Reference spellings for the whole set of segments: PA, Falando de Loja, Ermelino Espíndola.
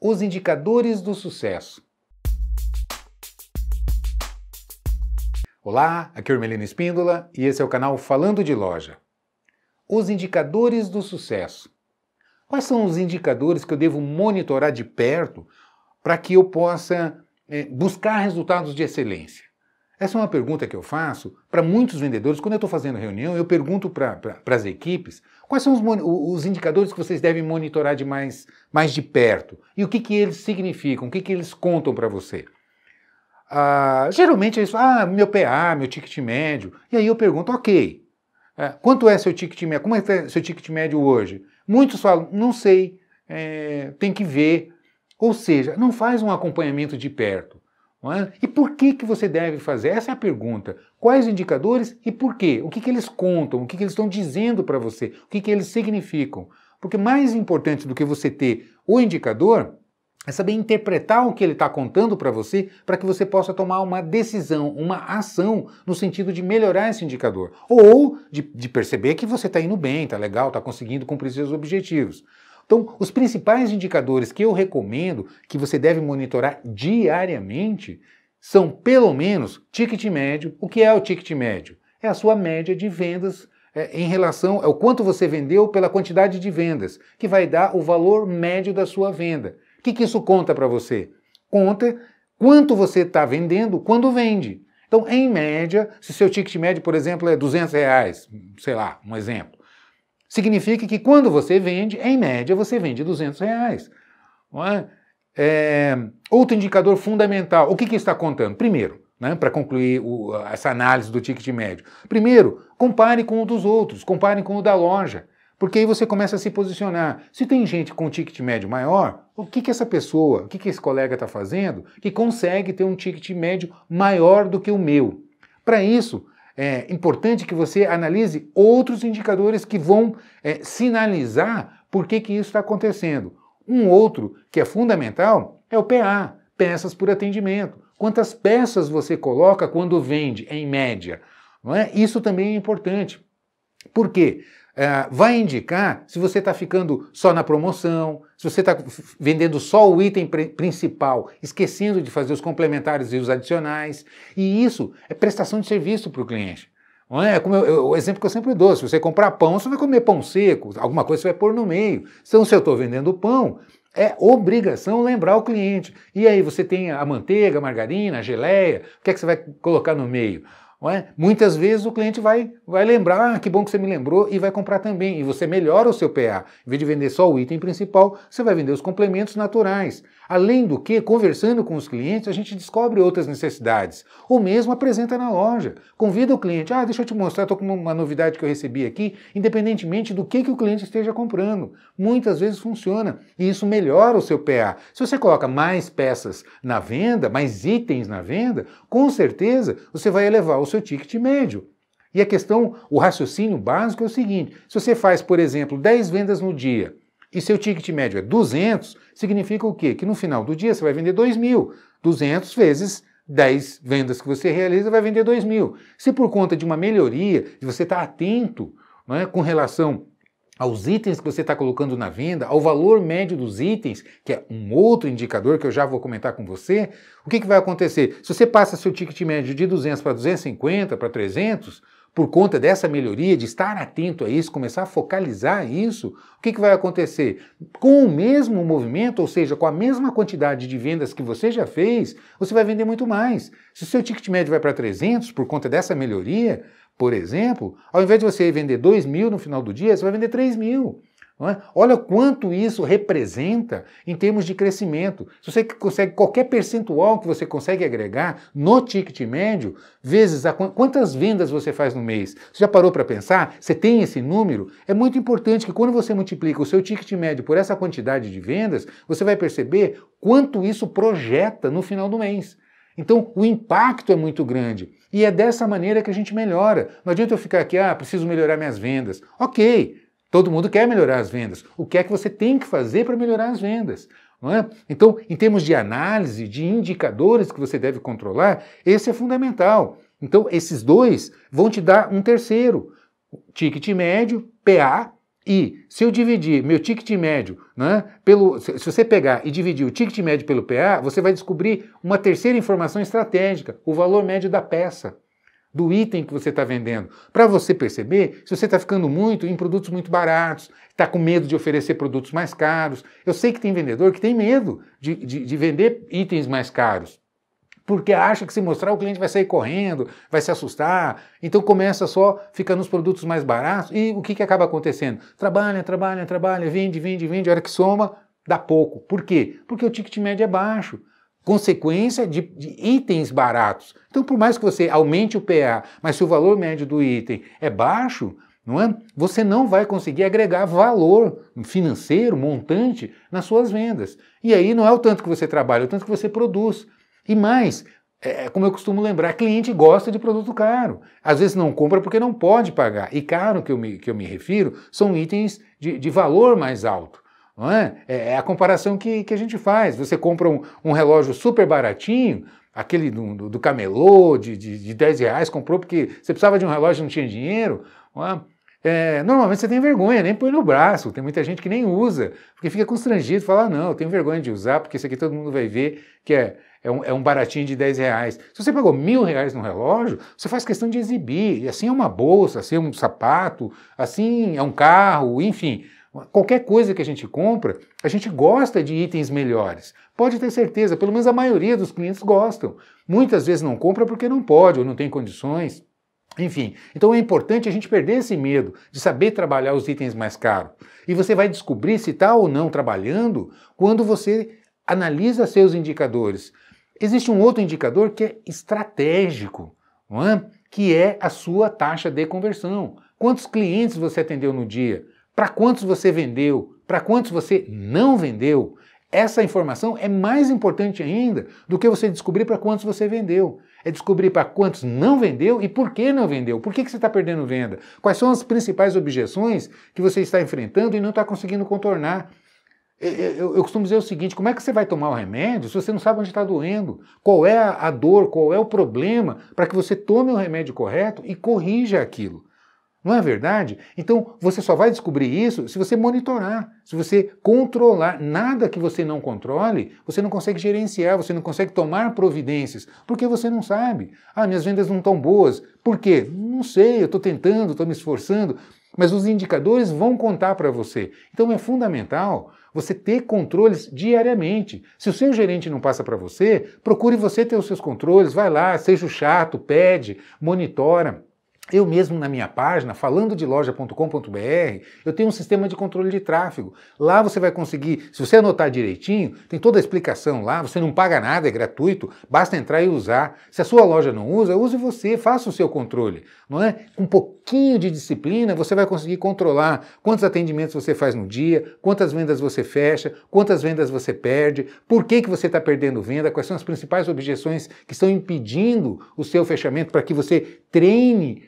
Os indicadores do sucesso. Olá, aqui é o Ermelino Espíndola e esse é o canal Falando de Loja. Os indicadores do sucesso. Quais são os indicadores que eu devo monitorar de perto para que eu possa buscar resultados de excelência? Essa é uma pergunta que eu faço para muitos vendedores. Quando eu estou fazendo reunião, eu pergunto para as equipes quais são os indicadores que vocês devem monitorar de mais de perto e o que eles significam, o que eles contam para você. Geralmente é isso, meu PA, meu ticket médio. E aí eu pergunto, ok, quanto é seu ticket médio? Como é seu ticket médio hoje? Muitos falam, não sei, tem que ver. Ou seja, não faz um acompanhamento de perto. Não é? E por que você deve fazer? Essa é a pergunta. Quais indicadores e por quê? O que eles contam? O que eles estão dizendo para você? O que eles significam? Porque mais importante do que você ter o indicador é saber interpretar o que ele está contando para você para que você possa tomar uma decisão, uma ação no sentido de melhorar esse indicador. Ou de perceber que você está indo bem, está legal, está conseguindo cumprir seus objetivos. Então, os principais indicadores que eu recomendo que você deve monitorar diariamente são, pelo menos, ticket médio. O que é o ticket médio? É a sua média de vendas em relação ao quanto você vendeu pela quantidade de vendas, que vai dar o valor médio da sua venda. O que isso conta para você? Conta quanto você está vendendo quando vende. Então, em média, se seu ticket médio, por exemplo, é R$200, sei lá, um exemplo, significa que quando você vende, em média, você vende R$200. Não é? Outro indicador fundamental, o que está contando? Primeiro, né, para concluir essa análise do ticket médio, primeiro, compare com o dos outros, compare com o da loja, porque aí você começa a se posicionar. Se tem gente com ticket médio maior, o que essa pessoa, o que esse colega está fazendo que consegue ter um ticket médio maior do que o meu? Para isso, é importante que você analise outros indicadores que vão sinalizar por que isso está acontecendo. Um outro que é fundamental é o PA, peças por atendimento. Quantas peças você coloca quando vende, em média? Não é? Isso também é importante. Por quê? Vai indicar se você está ficando só na promoção, se você está vendendo só o item principal, esquecendo de fazer os complementares e os adicionais. E isso é prestação de serviço para o cliente. Não é? Como o exemplo que eu sempre dou, se você comprar pão, você vai comer pão seco, alguma coisa você vai pôr no meio. Então, se eu estou vendendo pão, é obrigação lembrar o cliente. E aí você tem a manteiga, a margarina, a geleia, o que é que você vai colocar no meio? Não é? Muitas vezes o cliente vai lembrar, que bom que você me lembrou, e vai comprar também. E você melhora o seu PA. Em vez de vender só o item principal, você vai vender os complementos naturais. Além do que, conversando com os clientes, a gente descobre outras necessidades. Ou mesmo apresenta na loja. Convida o cliente, deixa eu te mostrar, estou com uma novidade que eu recebi aqui, independentemente do que o cliente esteja comprando. Muitas vezes funciona. E isso melhora o seu PA. Se você coloca mais peças na venda, mais itens na venda, com certeza você vai elevar o seu ticket médio. E a questão, o raciocínio básico é o seguinte: se você faz, por exemplo, 10 vendas no dia e seu ticket médio é 200, significa o quê? Que no final do dia você vai vender 2.000. 200 vezes 10 vendas que você realiza vai vender 2.000. Se por conta de uma melhoria, de você estar atento, não é, com relação aos itens que você está colocando na venda, ao valor médio dos itens, que é um outro indicador que eu já vou comentar com você, o que vai acontecer? Se você passa seu ticket médio de 200 para 250, para 300, por conta dessa melhoria, de estar atento a isso, começar a focalizar isso, o que vai acontecer? Com o mesmo movimento, ou seja, com a mesma quantidade de vendas que você já fez, você vai vender muito mais. Se o seu ticket médio vai para 300, por conta dessa melhoria, por exemplo, ao invés de você vender 2.000 no final do dia, você vai vender 3.000. Não é? Olha quanto isso representa em termos de crescimento. Se você consegue, qualquer percentual que você consegue agregar no ticket médio, vezes quantas vendas você faz no mês. Você já parou para pensar? Você tem esse número? É muito importante que quando você multiplica o seu ticket médio por essa quantidade de vendas, você vai perceber quanto isso projeta no final do mês. Então, o impacto é muito grande. E é dessa maneira que a gente melhora. Não adianta eu ficar aqui, preciso melhorar minhas vendas. Ok, todo mundo quer melhorar as vendas. O que é que você tem que fazer para melhorar as vendas? Não é? Então, em termos de análise, de indicadores que você deve controlar, esse é fundamental. Então, esses dois vão te dar um terceiro: ticket médio, PA, E se eu dividir meu ticket médio, né, se você pegar e dividir o ticket médio pelo PA, você vai descobrir uma terceira informação estratégica, o valor médio da peça, do item que você está vendendo. Para você perceber se você está ficando muito em produtos muito baratos, está com medo de oferecer produtos mais caros. Eu sei que tem vendedor que tem medo de vender itens mais caros, porque acha que se mostrar o cliente vai sair correndo, vai se assustar, então começa só, fica nos produtos mais baratos, e o que, que acaba acontecendo? Trabalha, trabalha, trabalha, vende, vende, vende, a hora que soma, dá pouco. Por quê? Porque o ticket médio é baixo, consequência de itens baratos. Então por mais que você aumente o PA, mas se o valor médio do item é baixo, não é? Você não vai conseguir agregar valor financeiro, montante, nas suas vendas. E aí não é o tanto que você trabalha, é o tanto que você produz. E mais, como eu costumo lembrar, cliente gosta de produto caro. Às vezes não compra porque não pode pagar. E caro, que eu me refiro, são itens de valor mais alto. Não é? É a comparação que a gente faz. Você compra um relógio super baratinho, aquele do camelô, de 10 reais, comprou porque você precisava de um relógio e não tinha dinheiro. Não é? Normalmente você tem vergonha, nem põe no braço, tem muita gente que nem usa, porque fica constrangido, fala, ah, não, eu tenho vergonha de usar, porque isso aqui todo mundo vai ver que é um baratinho de 10 reais. Se você pagou 1.000 reais no relógio, você faz questão de exibir, e assim é uma bolsa, assim é um sapato, assim é um carro, enfim, qualquer coisa que a gente compra, a gente gosta de itens melhores, pode ter certeza, pelo menos a maioria dos clientes gostam, muitas vezes não compra porque não pode ou não tem condições. Enfim, então é importante a gente perder esse medo de saber trabalhar os itens mais caros. E você vai descobrir se está ou não trabalhando quando você analisa seus indicadores. Existe um outro indicador que é estratégico, não é? Que é a sua taxa de conversão. Quantos clientes você atendeu no dia? Para quantos você vendeu? Para quantos você não vendeu? Essa informação é mais importante ainda do que você descobrir para quantos você vendeu. É descobrir para quantos não vendeu e por que não vendeu. Por que você está perdendo venda? Quais são as principais objeções que você está enfrentando e não está conseguindo contornar? Eu costumo dizer o seguinte, como é que você vai tomar o remédio se você não sabe onde está doendo? Qual é a dor, qual é o problema para que você tome o remédio correto e corrija aquilo? Não é verdade? Então você só vai descobrir isso se você monitorar, se você controlar. Nada que você não controle, você não consegue gerenciar, você não consegue tomar providências, porque você não sabe. Ah, minhas vendas não estão boas. Por quê? Não sei, eu estou tentando, estou me esforçando. Mas os indicadores vão contar para você. Então é fundamental você ter controles diariamente. Se o seu gerente não passa para você, procure você ter os seus controles, vai lá, seja o chato, pede, monitora. Eu mesmo na minha página, falandodeloja.com.br, eu tenho um sistema de controle de tráfego. Lá você vai conseguir, se você anotar direitinho, tem toda a explicação lá, você não paga nada, é gratuito, basta entrar e usar. Se a sua loja não usa, use você, faça o seu controle, não é? Um pouquinho de disciplina, você vai conseguir controlar quantos atendimentos você faz no dia, quantas vendas você fecha, quantas vendas você perde, por que você está perdendo venda, quais são as principais objeções que estão impedindo o seu fechamento, para que você treine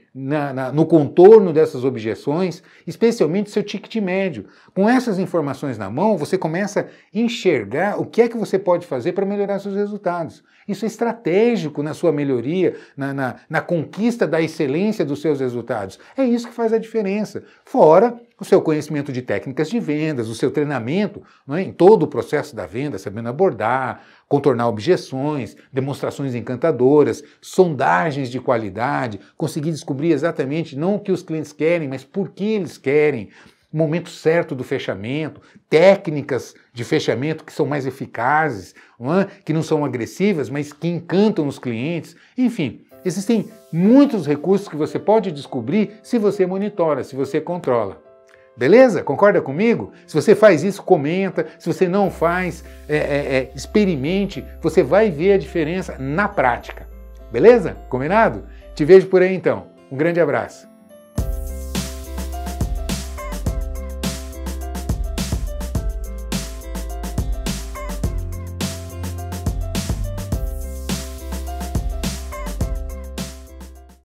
no contorno dessas objeções, especialmente seu ticket médio. Com essas informações na mão, você começa a enxergar o que é que você pode fazer para melhorar seus resultados. Isso é estratégico na sua melhoria, na conquista da excelência dos seus resultados. É isso que faz a diferença. Fora o seu conhecimento de técnicas de vendas, o seu treinamento, não é? Em todo o processo da venda, sabendo abordar, contornar objeções, demonstrações encantadoras, sondagens de qualidade, conseguir descobrir exatamente não o que os clientes querem, mas por que eles querem, o momento certo do fechamento, técnicas de fechamento que são mais eficazes, não é? Que não são agressivas, mas que encantam os clientes, enfim. Existem muitos recursos que você pode descobrir se você monitora, se você controla. Beleza? Concorda comigo? Se você faz isso, comenta. Se você não faz, experimente. Você vai ver a diferença na prática. Beleza? Combinado? Te vejo por aí então. Um grande abraço.